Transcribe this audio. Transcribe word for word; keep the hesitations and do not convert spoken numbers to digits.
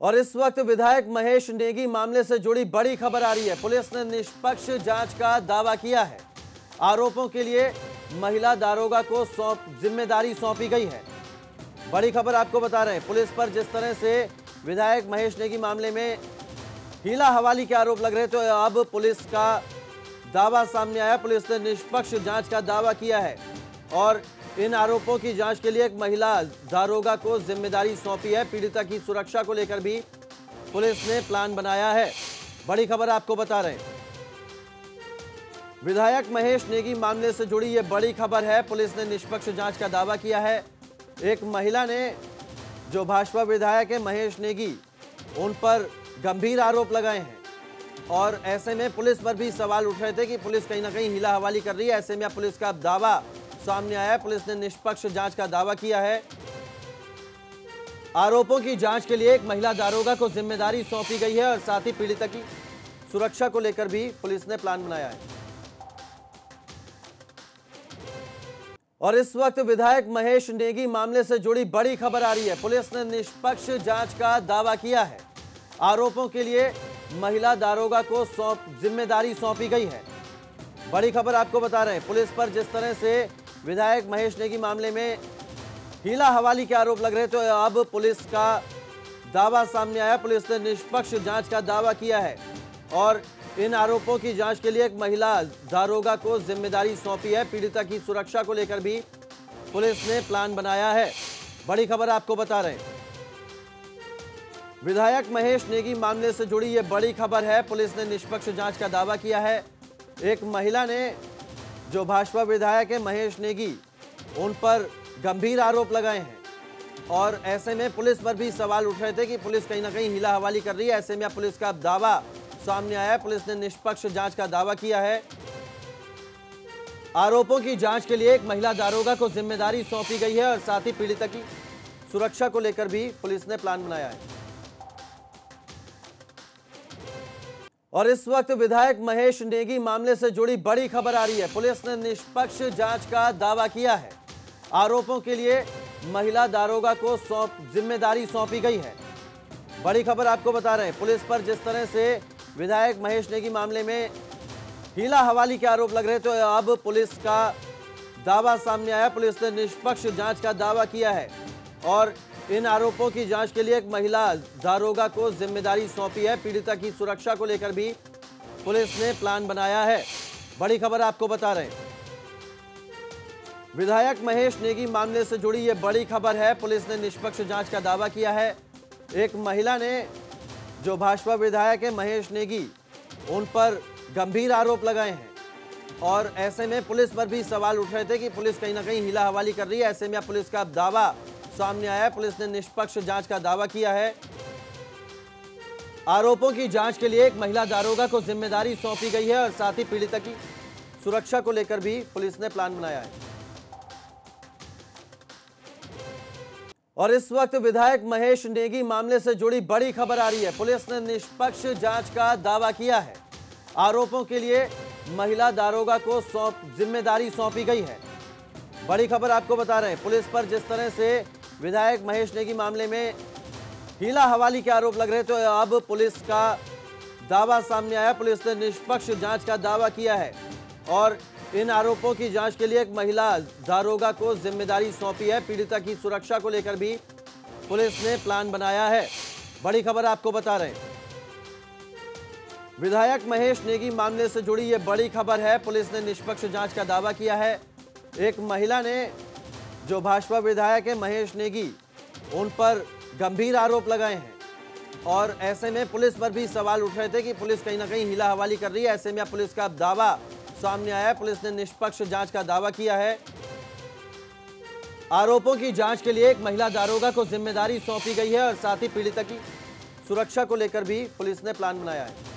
और इस वक्त विधायक महेश नेगी मामले से जुड़ी बड़ी खबर आ रही है। पुलिस ने निष्पक्ष जांच का दावा किया है। आरोपों के लिए महिला दारोगा को सौंप जिम्मेदारी सौंपी गई है। बड़ी खबर आपको बता रहे हैं, पुलिस पर जिस तरह से विधायक महेश नेगी मामले में हीला हवाली के आरोप लग रहे थे, तो अब पुलिस का दावा सामने आया। पुलिस ने निष्पक्ष जांच का दावा किया है और इन आरोपों की जांच के लिए एक महिला दारोगा को जिम्मेदारी सौंपी है। पीड़िता की सुरक्षा को लेकर भी पुलिस ने प्लान बनाया है। बड़ी खबर आपको बता रहे हैं, विधायक महेश नेगी मामले से जुड़ी ये बड़ी खबर है। पुलिस ने निष्पक्ष जांच का दावा किया है। एक महिला ने, जो भाजपा विधायक है महेश नेगी, उन पर गंभीर आरोप लगाए हैं और ऐसे में पुलिस पर भी सवाल उठ रहे थे कि पुलिस कहीं ना कहीं हिला हवाली कर रही है। ऐसे में अब पुलिस का दावा सामने आया। पुलिस ने निष्पक्ष जांच का दावा किया है। आरोपों की जांच के लिए एक महिला दारोगा को जिम्मेदारी सौंपी गई है और साथ ही पीड़िता की सुरक्षा को लेकर भी पुलिस ने प्लान बनाया है। और इस वक्त विधायक महेश नेगी मामले से जुड़ी बड़ी खबर आ रही है। पुलिस ने निष्पक्ष जांच का दावा किया है। आरोपों के लिए महिला दारोगा को सौंप जिम्मेदारी सौंपी गई है। बड़ी खबर आपको बता रहे हैं, पुलिस पर जिस तरह से विधायक महेश नेगी मामले में हीला हवाली के आरोप लग रहे थे, तो अब पुलिस का दावा सामने आया। पुलिस ने निष्पक्ष जांच का दावा किया है और इन आरोपों की जांच के लिए एक महिला दारोगा को जिम्मेदारी सौंपी है। पीड़िता की सुरक्षा को लेकर भी पुलिस ने प्लान बनाया है। बड़ी खबर आपको बता रहे हैं, विधायक महेश नेगी मामले से जुड़ी ये बड़ी खबर है। पुलिस ने निष्पक्ष जांच का दावा किया है। एक महिला ने, जो भाजपा विधायक है महेश नेगी, उन पर गंभीर आरोप लगाए हैं और ऐसे में पुलिस पर भी सवाल उठ रहे थे कि पुलिस कहीं ना कहीं हिला हवाली कर रही है। ऐसे में अब पुलिस का दावा सामने आया। पुलिस ने निष्पक्ष जांच का दावा किया है। आरोपों की जांच के लिए एक महिला दारोगा को जिम्मेदारी सौंपी गई है और साथ ही पीड़िता की सुरक्षा को लेकर भी पुलिस ने प्लान बनाया है। और इस वक्त विधायक महेश नेगी मामले से जुड़ी बड़ी खबर आ रही है। पुलिस ने निष्पक्ष जांच का दावा किया है। आरोपों के लिए महिला दारोगा को सौंप जिम्मेदारी सौंपी गई है। बड़ी खबर आपको बता रहे हैं, पुलिस पर जिस तरह से विधायक महेश नेगी मामले में हीला हवाली के आरोप लग रहे थे, तो अब पुलिस का दावा सामने आया। पुलिस ने निष्पक्ष जाँच का दावा किया है और इन आरोपों की जांच के लिए एक महिला दारोगा को जिम्मेदारी सौंपी है। पीड़िता की सुरक्षा को लेकर भी पुलिस ने प्लान बनाया है। बड़ी खबर आपको बता रहे हैं, विधायक महेश नेगी मामले से जुड़ी ये बड़ी खबर है। पुलिस ने निष्पक्ष जांच का दावा किया है। एक महिला ने, जो भाजपा विधायक है महेश नेगी, उन पर गंभीर आरोप लगाए हैं और ऐसे में पुलिस पर भी सवाल उठ रहे थे कि पुलिस कहीं ना कहीं हिला हवाली कर रही है। ऐसे में अब पुलिस का दावा सामने आया। पुलिस ने निष्पक्ष जांच का दावा किया है। आरोपों की जांच के लिए एक महिला दारोगा को जिम्मेदारी सौंपी गई है और साथ ही पीड़िता की सुरक्षा को लेकर भी पुलिस ने प्लान बनाया है। और इस वक्त विधायक महेश नेगी मामले से जुड़ी बड़ी खबर आ रही है। पुलिस ने निष्पक्ष जांच का दावा किया है। आरोपों के लिए महिला दारोगा को सौंप जिम्मेदारी सौंपी गई है। बड़ी खबर आपको बता रहे हैं, पुलिस पर जिस तरह से विधायक महेश नेगी मामले में हीला हवाली के आरोप लग रहे थे, तो अब पुलिस का दावा सामने आया। पुलिस ने निष्पक्ष जांच का दावा किया है और इन आरोपों की जांच के लिए एक महिला दारोगा को जिम्मेदारी सौंपी है। पीड़िता की सुरक्षा को लेकर भी पुलिस ने प्लान बनाया है। बड़ी खबर आपको बता रहे हैं, विधायक महेश नेगी मामले से जुड़ी ये बड़ी खबर है। पुलिस ने निष्पक्ष जाँच का दावा किया है। एक महिला ने, जो भाजपा विधायक है महेश नेगी, उन पर गंभीर आरोप लगाए हैं और ऐसे में पुलिस पर भी सवाल उठ रहे थे कि पुलिस कहीं ना कहीं हिला हवाली कर रही है। ऐसे में अब पुलिस का दावा सामने आया। पुलिस ने निष्पक्ष जांच का दावा किया है। आरोपों की जांच के लिए एक महिला दारोगा को जिम्मेदारी सौंपी गई है और साथ ही पीड़िता की सुरक्षा को लेकर भी पुलिस ने प्लान बनाया है।